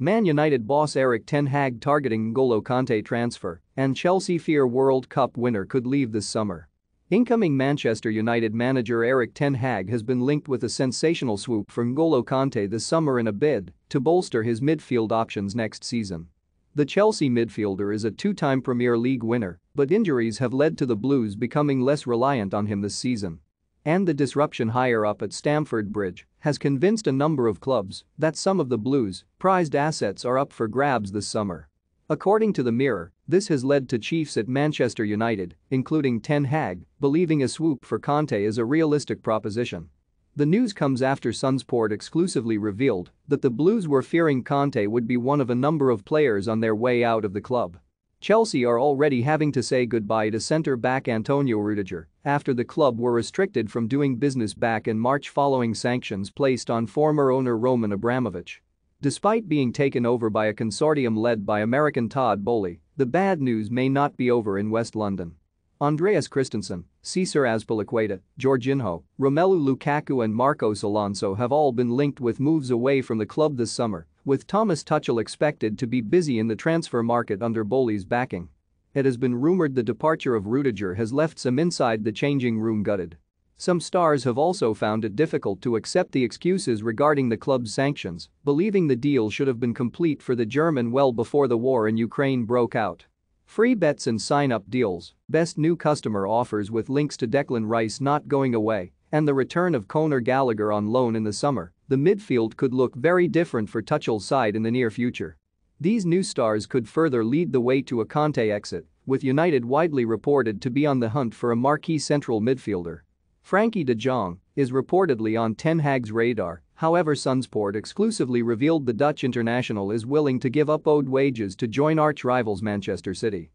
Man United boss Erik Ten Hag targeting N'Golo Kante transfer, and Chelsea fear World Cup winner could leave this summer. Incoming Manchester United manager Erik Ten Hag has been linked with a sensational swoop from N'Golo Kante this summer in a bid to bolster his midfield options next season. The Chelsea midfielder is a two-time Premier League winner, but injuries have led to the Blues becoming less reliant on him this season. And the disruption higher up at Stamford Bridge has convinced a number of clubs that some of the Blues' prized assets are up for grabs this summer. According to the Mirror, this has led to chiefs at Manchester United, including Ten Hag, believing a swoop for Kante is a realistic proposition. The news comes after Sunsport exclusively revealed that the Blues were fearing Kante would be one of a number of players on their way out of the club. Chelsea are already having to say goodbye to centre-back Antonio Rudiger after the club were restricted from doing business back in March following sanctions placed on former owner Roman Abramovich. Despite being taken over by a consortium led by American Todd Boehly, the bad news may not be over in West London. Andreas Christensen, Cesar Azpilicueta, Jorginho, Romelu Lukaku and Marcos Alonso have all been linked with moves away from the club this summer, with Thomas Tuchel expected to be busy in the transfer market under Boehly's backing. It has been rumored the departure of Rudiger has left some inside the changing room gutted. Some stars have also found it difficult to accept the excuses regarding the club's sanctions, believing the deal should have been complete for the German well before the war in Ukraine broke out. Free bets and sign-up deals, best new customer offers with links to Declan Rice not going away, and the return of Conor Gallagher on loan in the summer, the midfield could look very different for Tuchel's side in the near future. These new stars could further lead the way to a Kante exit, with United widely reported to be on the hunt for a marquee central midfielder. Frankie de Jong is reportedly on Ten Hag's radar, however Sunsport exclusively revealed the Dutch international is willing to give up owed wages to join arch-rivals Manchester City.